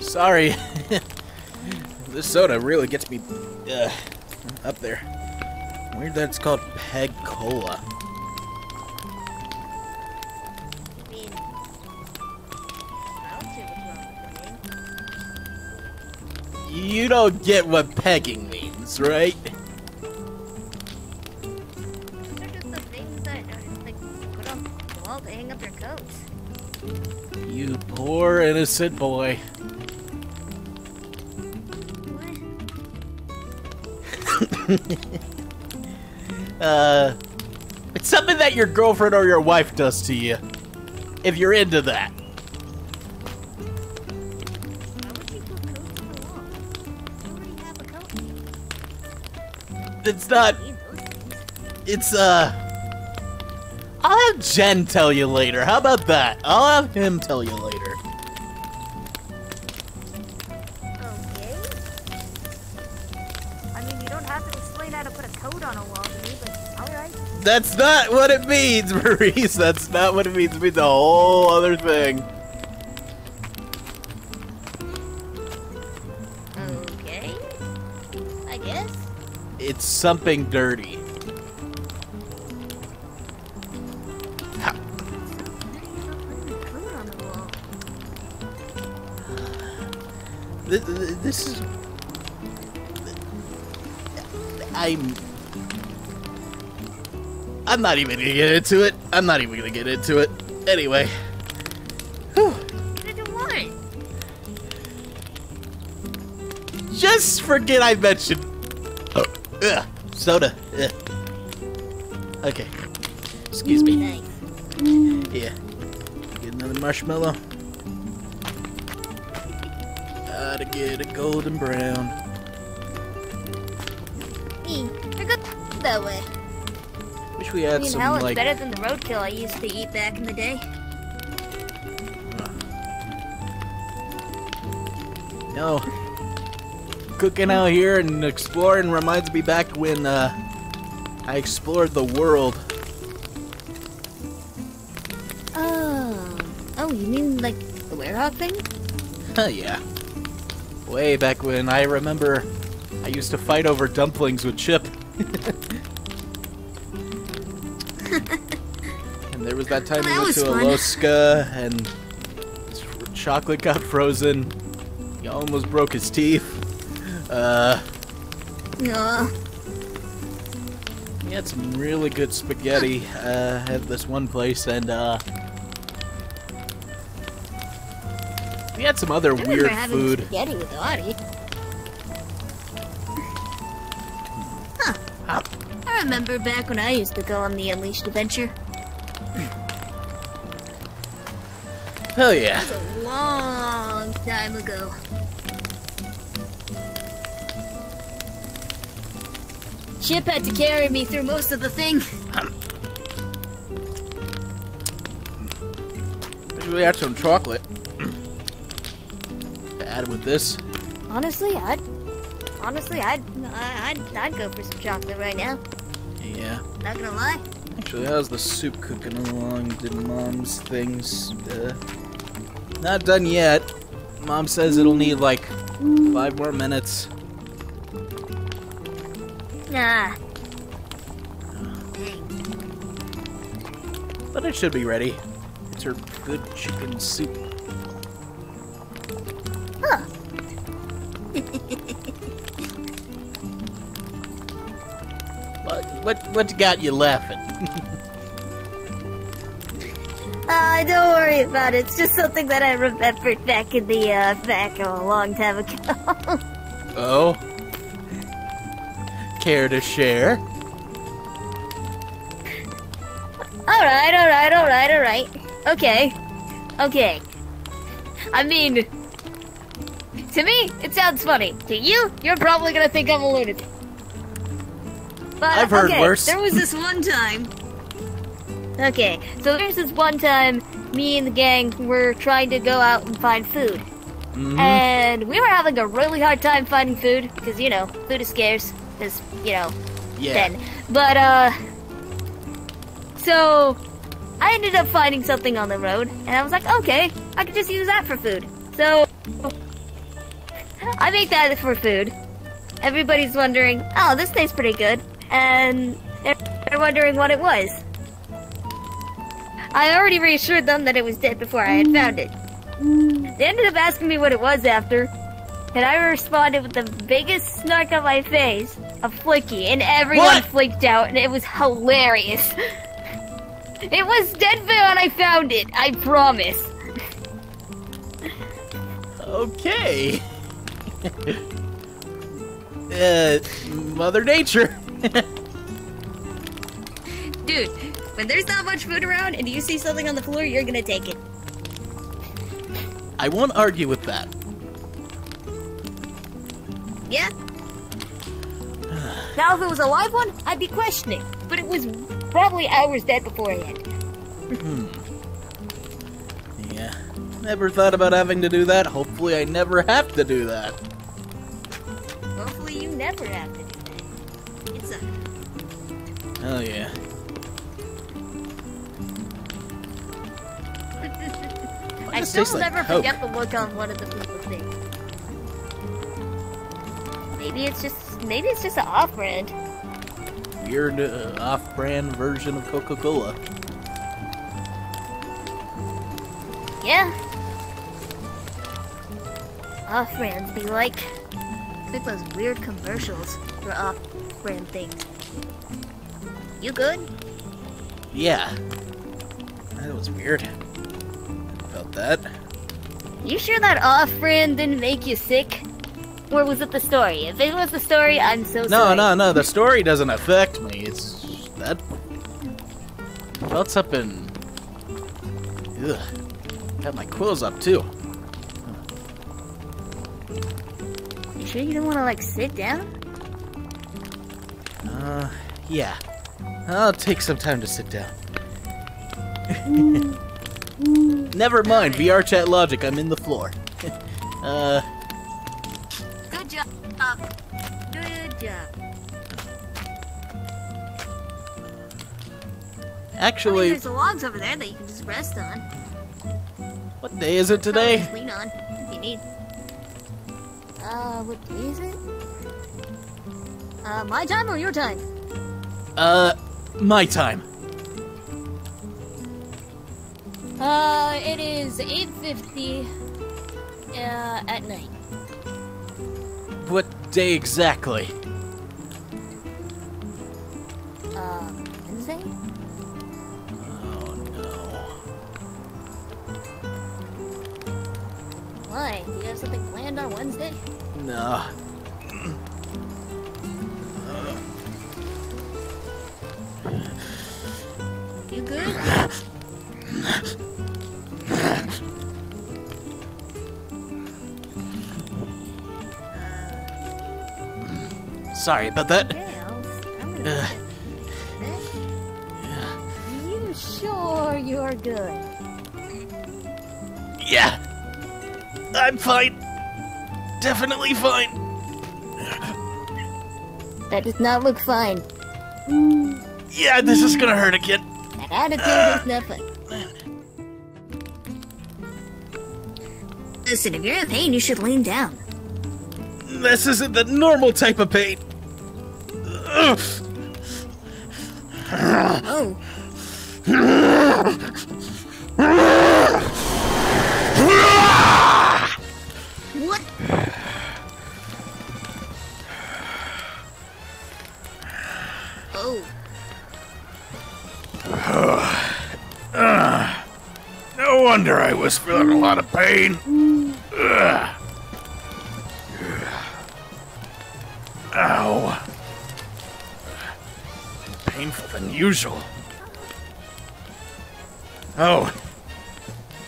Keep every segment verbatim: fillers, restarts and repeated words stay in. Sorry, this soda really gets me uh, up there. Weird that it's called Peg Cola. You don't get what pegging means, right? Those are just the things that are, like, put on the wall to hang up their coats. You poor innocent boy. uh, it's something that your girlfriend or your wife does to you, if you're into that. It's not. It's, uh. I'll have Jen tell you later. How about that? I'll have him tell you later. Okay. I mean, you don't have to explain how to put a coat on a wall to me, but alright. That's not what it means, Maurice. That's not what it means. It means a whole other thing. It's something dirty. Ha. This, this is... I'm... I'm not even gonna get into it. I'm not even gonna get into it. Anyway. Whew. Just forget I mentioned... Ugh, soda. Ugh. Okay. Excuse me. Yeah. Get another marshmallow. Gotta get a golden brown. E, they're good that way. Wish we had I mean, some, hell, it's like... better than the roadkill I used to eat back in the day. Huh. No. Cooking out here and exploring reminds me back when uh, I explored the world. Oh, oh, you mean like the Werehog thing? Huh, yeah. Way back when I remember, I used to fight over dumplings with Chip. And there was that time we went to Alaska and his chocolate got frozen. He almost broke his teeth. Uh. No. We had some really good spaghetti uh, at this one place, and uh, we had some other I weird food. Having spaghetti with Audie. Huh. Huh. I remember back when I used to go on the Unleashed Adventure. Hell yeah! That was a long time ago. Chip had to carry me through most of the thing. We had some chocolate to add with this. Honestly, I'd honestly I'd I'd I'd go for some chocolate right now. Yeah. Not gonna lie. Actually, how's the soup cooking along? Did Mom's things? Uh, not done yet. Mom says it'll need like five more minutes. Nah. But it should be ready. It's her good chicken soup. Huh. what, what, what got you laughing? uh, don't worry about it. It's just something that I remembered back in the, uh, back a long time ago. Oh? Care to share? Alright, alright, alright, alright. Okay. Okay. I mean, to me, it sounds funny. To you, you're probably gonna think I'm a lunatic. But, I've heard okay, worse. There was this one time. Okay, so there's this one time me and the gang were trying to go out and find food. Mm-hmm. And we were having a really hard time finding food, because, you know, food is scarce. is, you know, yeah. then. But, uh, so I ended up finding something on the road, and I was like, okay, I could just use that for food. So I make that for food. Everybody's wondering, oh, this tastes pretty good, and they're wondering what it was. I already reassured them that it was dead before I had found it. They ended up asking me what it was after, and I responded with the biggest snark on my face, a flicky, and everyone what? Flicked out, and it was hilarious. It was dead when I found it, I promise. Okay. Uh, Mother Nature. Dude, when there's not much food around and you see something on the floor, you're gonna take it. I won't argue with that. Yeah? Now if it was a live one, I'd be questioning. But it was probably hours dead beforehand. Hmm. Yeah. Never thought about having to do that. Hopefully I never have to do that. Hopefully you never have to do that. It's a... Oh yeah. I still will never forget the look on one of the people's things. Maybe it's just, maybe it's just an off-brand. Weird uh, off-brand version of Coca-Cola. Yeah. Off-brands be like, like those weird commercials for off-brand things. You good? Yeah. That was weird. That. You sure that off-brand didn't make you sick? Or was it the story? If it was the story, I'm so no, sorry. No, no, no, the story doesn't affect me. It's that... Belt's up in... Ugh. Got my quills up, too. You sure you don't want to, like, sit down? Uh, yeah. I'll take some time to sit down. Mm. Never mind, V R Chat logic, I'm in the floor. uh... Good job. Good job. Actually... I mean, there's the logs over there that you can just rest on. What day is it today? Just lean on, if you need. Uh, what day is it? Uh, my time or your time? Uh, my time. Uh, it is eight fifty, uh, at night. What day exactly? Uh, Wednesday? Oh, no. Why? Do you have something planned on Wednesday? No. You good? Sorry about that. Uh, you sure you're good? Yeah. I'm fine. Definitely fine. That does not look fine. Yeah, this is gonna hurt again. That attitude uh, is nothing. Listen, if you're in pain, you should lean down. This isn't the normal type of pain. Ugh. Oh. What? Oh. Uh, no wonder I was feeling a lot of pain. Ugh. Ow. Painful than usual. Oh.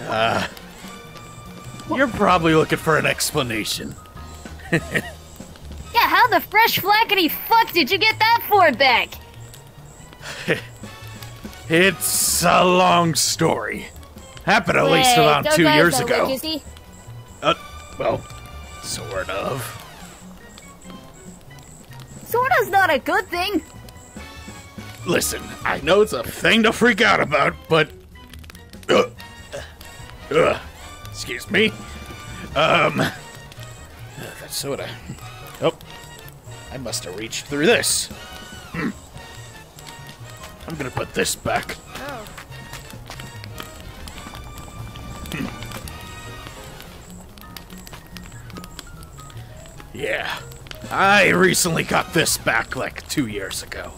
Uh. You're probably looking for an explanation. Yeah, how the fresh flackety fuck did you get that Ford back? It's a long story. Happened at Wait, least around two years ago. Look, you see? Uh, well, sort of. Soda's not a good thing. Listen, I know it's a thing to freak out about, but... Uh, uh, excuse me. Um... Uh, that soda. Oh. I must have reached through this. Mm. I'm gonna put this back. Oh. Yeah, I recently got this back like two years ago.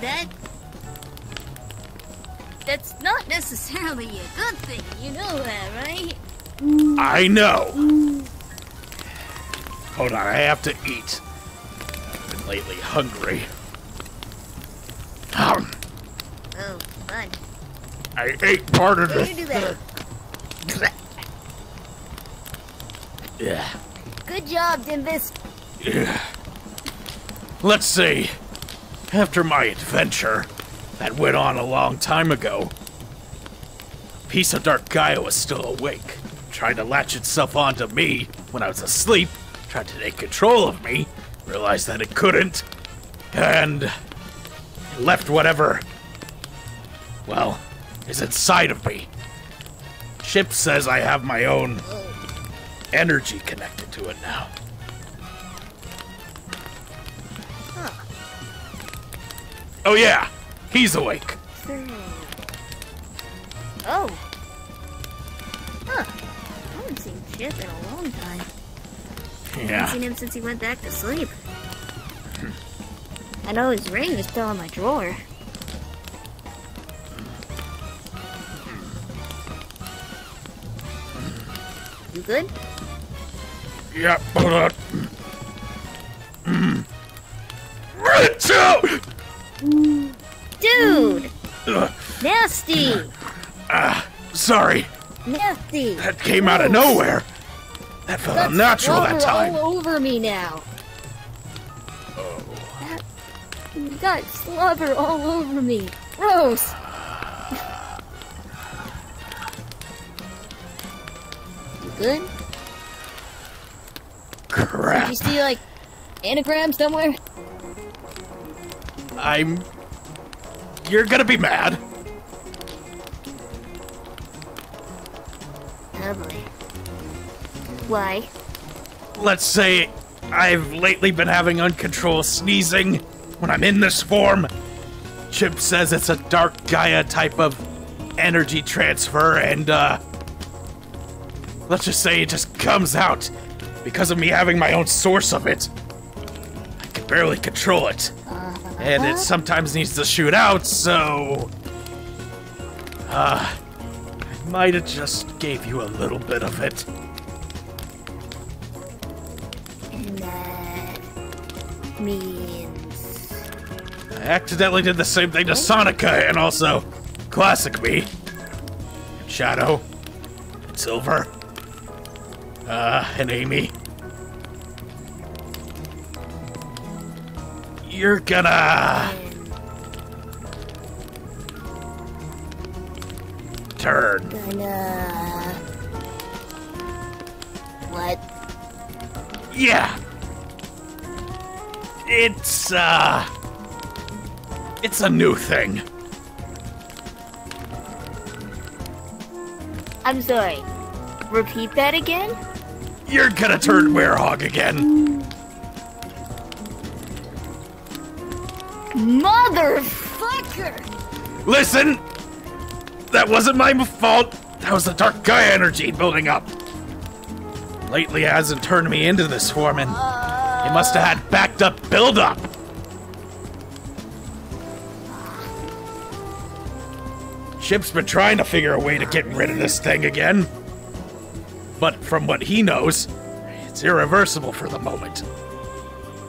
That... That's not necessarily a good thing, you know that, right? I know! Hold on, I have to eat. I've been lately hungry. Um, oh, fun. I ate part of this. Yeah. Good job, Dimbus. Yeah. Let's see. After my adventure that went on a long time ago, a piece of Dark Gaia was still awake, trying to latch itself onto me when I was asleep, tried to take control of me, realized that it couldn't, and left whatever, well, is inside of me. Chip says I have my own energy connected to it now. Huh. Oh yeah, he's awake. Oh. Huh. I haven't seen Chip in a long time. Yeah. I haven't seen him since he went back to sleep. I know his ring is still in my drawer. You good? Yeah, hold on. Mm. Dude! Mm. Nasty! Uh, sorry. Nasty! That came Gross. out of nowhere. That felt That's unnatural that time. all over me now. Oh. That got slobber all over me. Gross! Good? Crap. Did you see, like, anagrams somewhere? I'm... You're gonna be mad. Oh boy. Why? Let's say I've lately been having uncontrolled sneezing when I'm in this form. Chip says it's a Dark Gaia type of energy transfer and, uh... let's just say it just comes out because of me having my own source of it. I can barely control it. Uh-huh. And it sometimes needs to shoot out, so... Uh, I might have just gave you a little bit of it. And that means... I accidentally did the same thing to Sonica and also Classic me. Shadow. And Silver. Uh, and Amy. You're gonna... Turn. Gonna... What? Yeah! It's, uh... It's a new thing. I'm sorry. Repeat that again? You're gonna turn Werehog again. Motherfucker! Listen! That wasn't my fault. That was the Dark Gaia energy building up. Lately it hasn't turned me into this form, and uh... it must have had backed up buildup. Chip's been trying to figure a way to get rid of this thing again. But from what he knows, it's irreversible for the moment.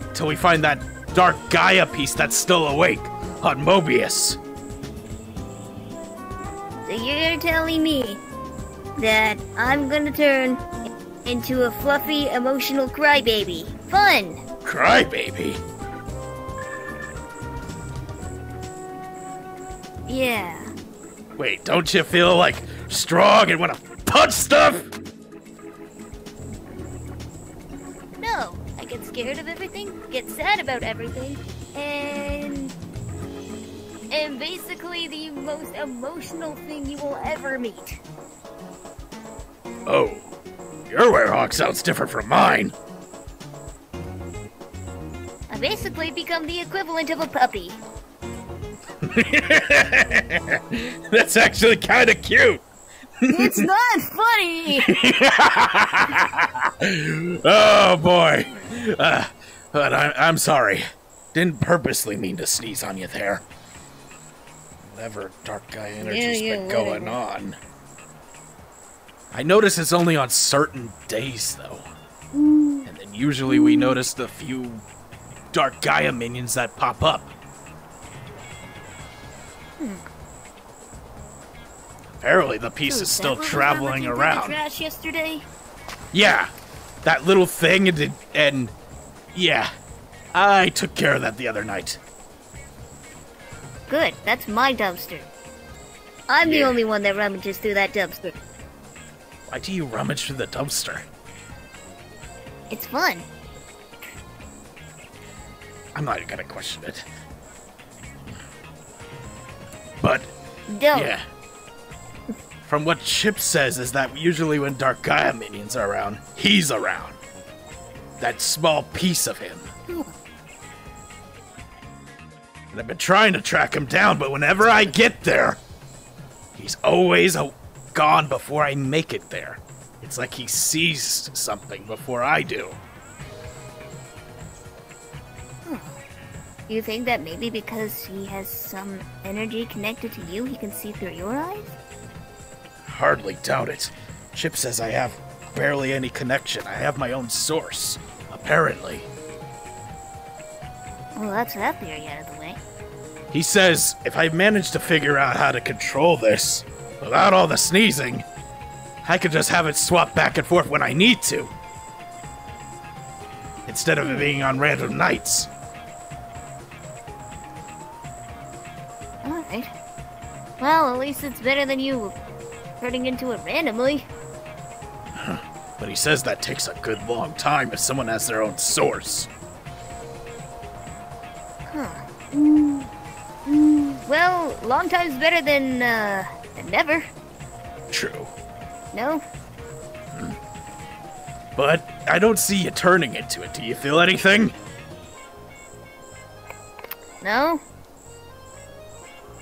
Until we find that Dark Gaia piece that's still awake on Mobius. So you're telling me that I'm gonna turn into a fluffy, emotional crybaby. Fun! Crybaby? Yeah. Wait, don't you feel, like, strong and want to punch stuff? slow. I get scared of everything, get sad about everything, and... and basically the most emotional thing you will ever meet. Oh. Your Werehog sounds different from mine. I basically become the equivalent of a puppy. That's actually kind of cute. It's not funny! Oh boy. Uh, but I, I'm sorry. Didn't purposely mean to sneeze on you there. Whatever Dark Gaia energy's yeah, yeah, been going whatever. on. I notice it's only on certain days, though. Mm. And then usually we notice the few Dark Gaia minions that pop up. Hmm. Apparently the piece so is still traveling around. Trash yesterday? Yeah, that little thing and, and yeah, I took care of that the other night. Good, that's my dumpster. I'm yeah. the only one that rummages through that dumpster. Why do you rummage through the dumpster? It's fun. I'm not gonna question it. But, Don't. yeah. From what Chip says is that usually when Dark Gaia minions are around, he's around. That small piece of him. And I've been trying to track him down, but whenever I get there, he's always a gone before I make it there. It's like he sees something before I do. You think that maybe because he has some energy connected to you, he can see through your eyes? Hardly doubt it. Chip says I have barely any connection. I have my own source, apparently. Well, that's that theory out of the way. He says if I manage to figure out how to control this, without all the sneezing, I could just have it swap back and forth when I need to. Instead of it being on random nights. Alright. Well, at least it's better than you turning into it randomly. But he says that takes a good long time if someone has their own source. Huh. Mm. Mm. Well, long time's better than, uh... never. True. No. Hmm. But I don't see you turning into it. Do you feel anything? No.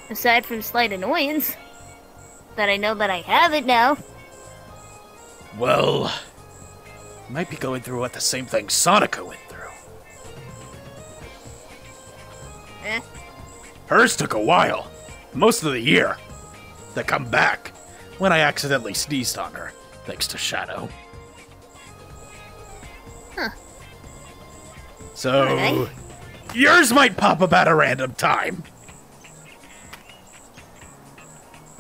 Aside from slight annoyance. But I know that I have it now. Well, you might be going through what the same thing Sonica went through. Eh? Hers took a while. Most of the year. To come back when I accidentally sneezed on her, thanks to Shadow. Huh. So, right. yours might pop up at a random time.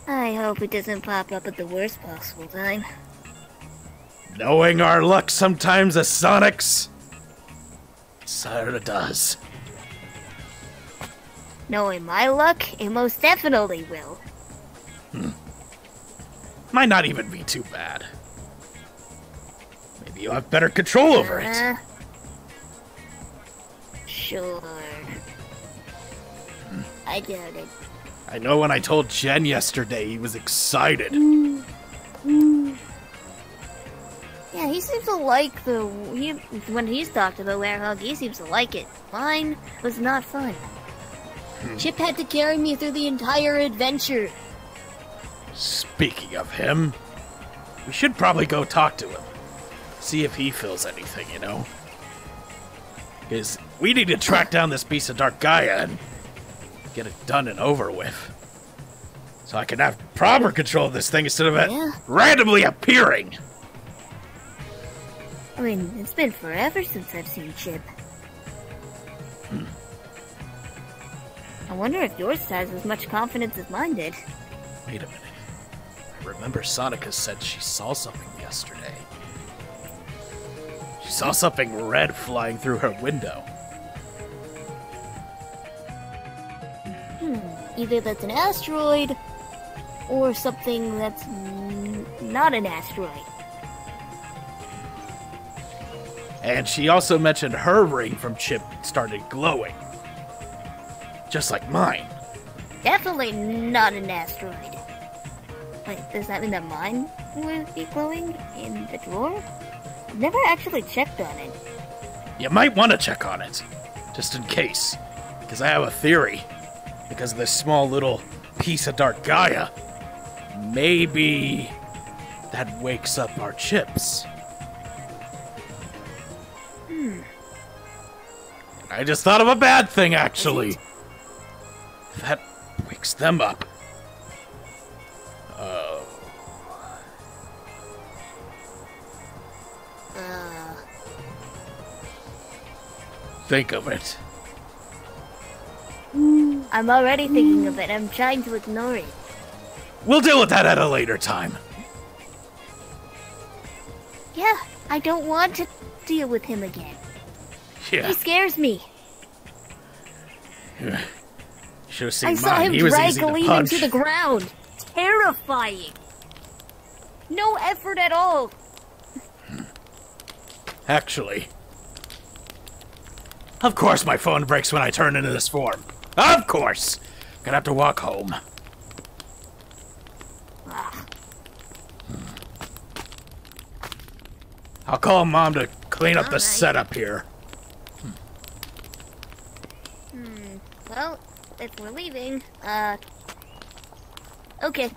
I hope it doesn't pop up at the worst possible time. Knowing our luck sometimes as Sonics, sorta does. Knowing my luck, it most definitely will. Hmm. Might not even be too bad. Maybe you'll have better control over uh, it. Sure. Hmm. I doubt it. I know when I told Jen yesterday, he was excited. Mm. Mm. Yeah, he seems to like the... He, when he's talked about Werehog, he seems to like it. Mine was not fun. Hmm. Chip had to carry me through the entire adventure. Speaking of him, we should probably go talk to him. See if he feels anything, you know? Because we need to track down this piece of Dark Gaia and get it done and over with. So I can have proper control of this thing instead of it yeah. randomly appearing. I mean, it's been forever since I've seen Chip. Hmm. I wonder if your size was much confidence as mine did. Wait a minute. Remember, Sonica said she saw something yesterday. She saw something red flying through her window. Hmm. Either that's an asteroid, or something that's n- not an asteroid. And she also mentioned her ring from Chip started glowing. Just like mine. Definitely not an asteroid. Wait, does that mean that mine would be glowing in the drawer? Never actually checked on it. You might want to check on it. Just in case. Because I have a theory. Because of this small little piece of Dark Gaia. Maybe that wakes up our chips. Hmm. I just thought of a bad thing, actually. That wakes them up. Oh. Uh. Think of it. I'm already thinking of it. I'm trying to ignore it. We'll deal with that at a later time. Yeah, I don't want to deal with him again. Yeah. He scares me. You should have seen I mine. saw him he was drag Galena to, to the ground. Terrifying. No effort at all. Actually. Of course my phone breaks when I turn into this form. Of course! Gonna have to walk home. I'll call Mom to clean up All the right. setup here. Hmm. Well, if we're leaving, uh... okay.